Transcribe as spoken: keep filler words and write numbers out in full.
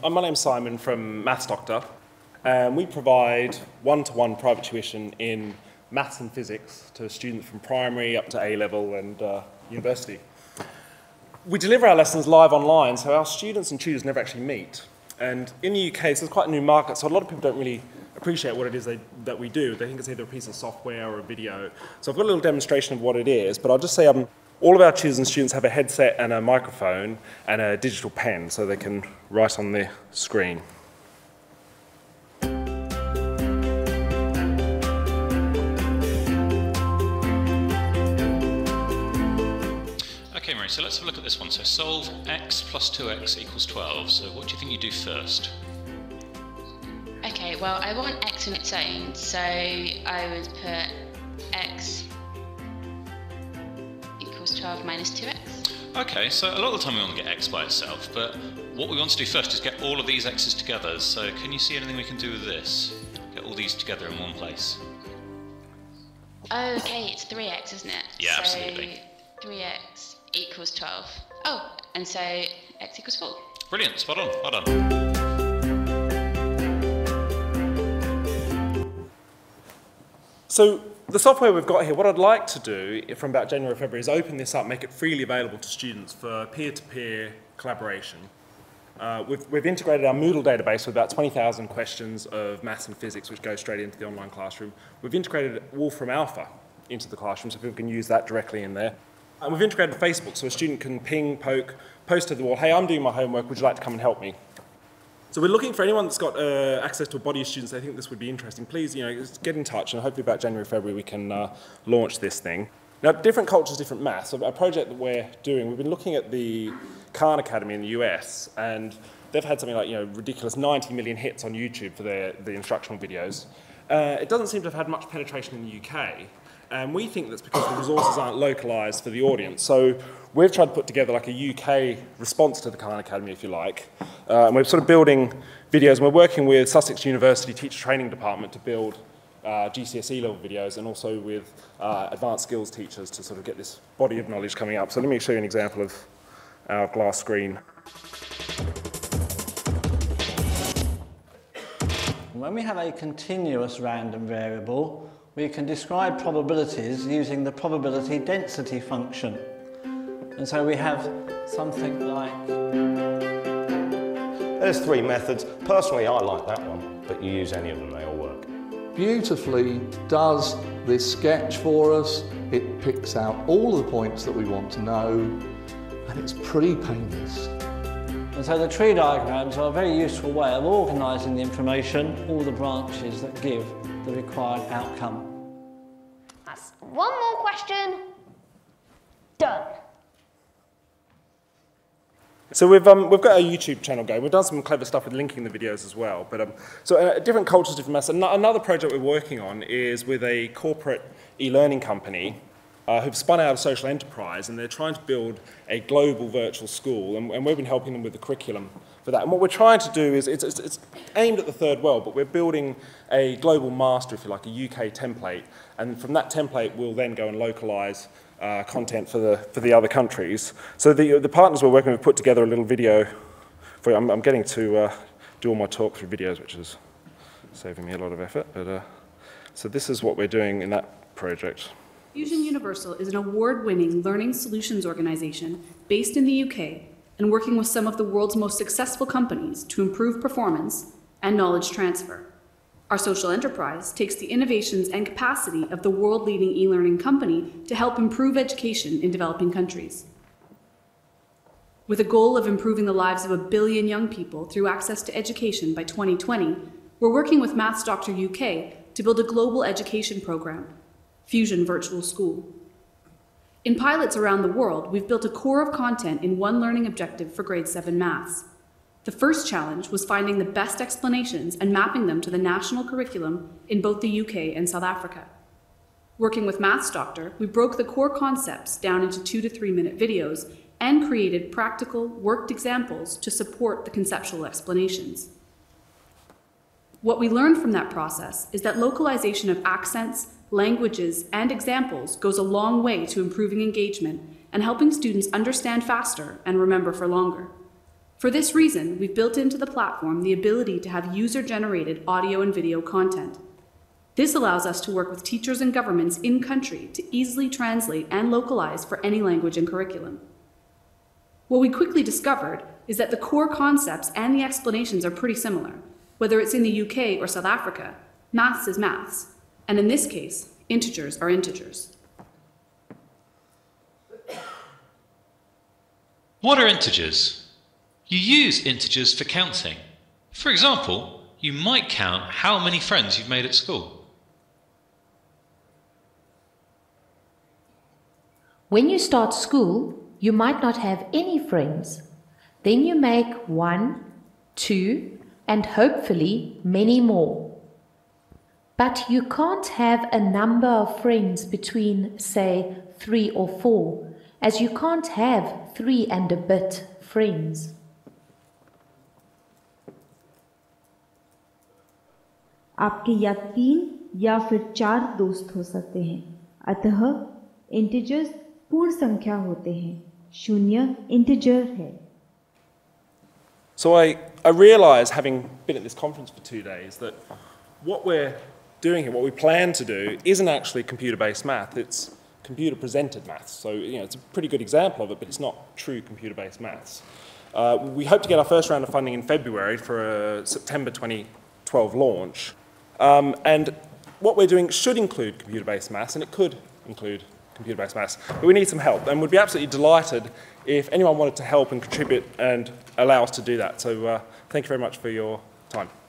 My name's Simon from Maths Doctor, and we provide one-to-one private tuition in maths and physics to students from primary up to A level and uh, university. We deliver our lessons live online, so our students and tutors never actually meet. And in the U K, so it's quite a new market, so a lot of people don't really appreciate what it is they, that we do. They think it's either a piece of software or a video. So I've got a little demonstration of what it is, but I'll just say um, all of our tutors and students have a headset and a microphone and a digital pen so they can write on the screen. Okay, Marie, so let's have a look at this one. So solve x plus two x equals twelve. So what do you think you do first? Okay, well, I want x on its own, so I would put x equals twelve minus two x. Okay, so a lot of the time we want to get x by itself, but what we want to do first is get all of these x's together. So can you see anything we can do with this? Get all these together in one place. Oh, okay, it's three x, isn't it? Yeah, so absolutely. three x equals twelve. Oh, and so x equals four. Brilliant, spot on, well done. So the software we've got here, what I'd like to do from about January or February is open this up, make it freely available to students for peer-to-peer collaboration. Uh, we've, we've integrated our Moodle database with about twenty thousand questions of maths and physics, which go straight into the online classroom. We've integrated Wolfram Alpha into the classroom, so people can use that directly in there. And we've integrated Facebook, so a student can ping, poke, post to the wall, hey, I'm doing my homework, would you like to come and help me? So we're looking for anyone that's got uh, access to a body of students they think this would be interesting. Please, you know, get in touch, and hopefully about January, February we can uh, launch this thing. Now, different cultures, different maths. So a project that we're doing, we've been looking at the Khan Academy in the U S, and they've had something like, you know, ridiculous ninety million hits on YouTube for their the instructional videos. Uh, it doesn't seem to have had much penetration in the U K, and we think that's because the resources aren't localised for the audience. So we've tried to put together like a U K response to the Khan Academy, if you like. Uh, and we're sort of building videos, and we're working with Sussex University Teacher Training Department to build uh, G C S E level videos, and also with uh, advanced skills teachers to sort of get this body of knowledge coming up. So let me show you an example of our glass screen. When we have a continuous random variable, we can describe probabilities using the probability density function. And so we have something like... There's three methods. Personally, I like that one, but you use any of them, they all work. Beautifully does this sketch for us. It picks out all of the points that we want to know, and it's pretty painless. And so the tree diagrams are a very useful way of organising the information, all the branches that give the required outcome. That's one more question. Done. So we've, um, we've got our YouTube channel going. We've done some clever stuff with linking the videos as well. But um, so uh, different cultures, different maths. Another project we're working on is with a corporate e-learning company uh, who've spun out of social enterprise, and they're trying to build a global virtual school, and, and we've been helping them with the curriculum for that. And what we're trying to do is, it's, it's, it's aimed at the third world, but we're building a global master, if you like, a U K template, and from that template we'll then go and localise Uh, content for the for the other countries. So the the partners we're working with put together a little video. For I'm, I'm getting to uh, do all my talk through videos, which is saving me a lot of effort. But uh, so this is what we're doing in that project. Fusion Universal is an award-winning learning solutions organisation based in the U K and working with some of the world's most successful companies to improve performance and knowledge transfer. Our social enterprise takes the innovations and capacity of the world-leading e-learning company to help improve education in developing countries. With a goal of improving the lives of a billion young people through access to education by twenty twenty, we're working with Maths Doctor U K to build a global education program, Fusion Virtual School. In pilots around the world, we've built a core of content in one learning objective for grade seven maths. The first challenge was finding the best explanations and mapping them to the national curriculum in both the U K and South Africa. Working with Maths Doctor, we broke the core concepts down into two to three minute videos and created practical, worked examples to support the conceptual explanations. What we learned from that process is that localization of accents, languages, and examples goes a long way to improving engagement and helping students understand faster and remember for longer. For this reason, we've built into the platform the ability to have user-generated audio and video content. This allows us to work with teachers and governments in country to easily translate and localize for any language and curriculum. What we quickly discovered is that the core concepts and the explanations are pretty similar. Whether it's in the U K or South Africa, maths is maths, and in this case, integers are integers. What are integers? You use integers for counting. For example, you might count how many friends you've made at school. When you start school, you might not have any friends. Then you make one, two, and hopefully many more. But you can't have a number of friends between, say, three or four, as you can't have three and a bit friends. आपके या तीन या फिर चार दोस्त हो सकते हैं, अतः इंटिजर्स पूर्ण संख्या होते हैं, शून्य इंटिजर है. So I I realize, having been at this conference for two days, that what we're doing here, what we plan to do, isn't actually computer-based math. It's computer-presented math. So you know, it's a pretty good example of it, but it's not true computer-based maths. Uh, we hope to get our first round of funding in February for a September twenty twelve launch. Um, and what we're doing should include computer-based maths, and it could include computer-based maths, but we need some help, and we'd be absolutely delighted if anyone wanted to help and contribute and allow us to do that. So uh, thank you very much for your time.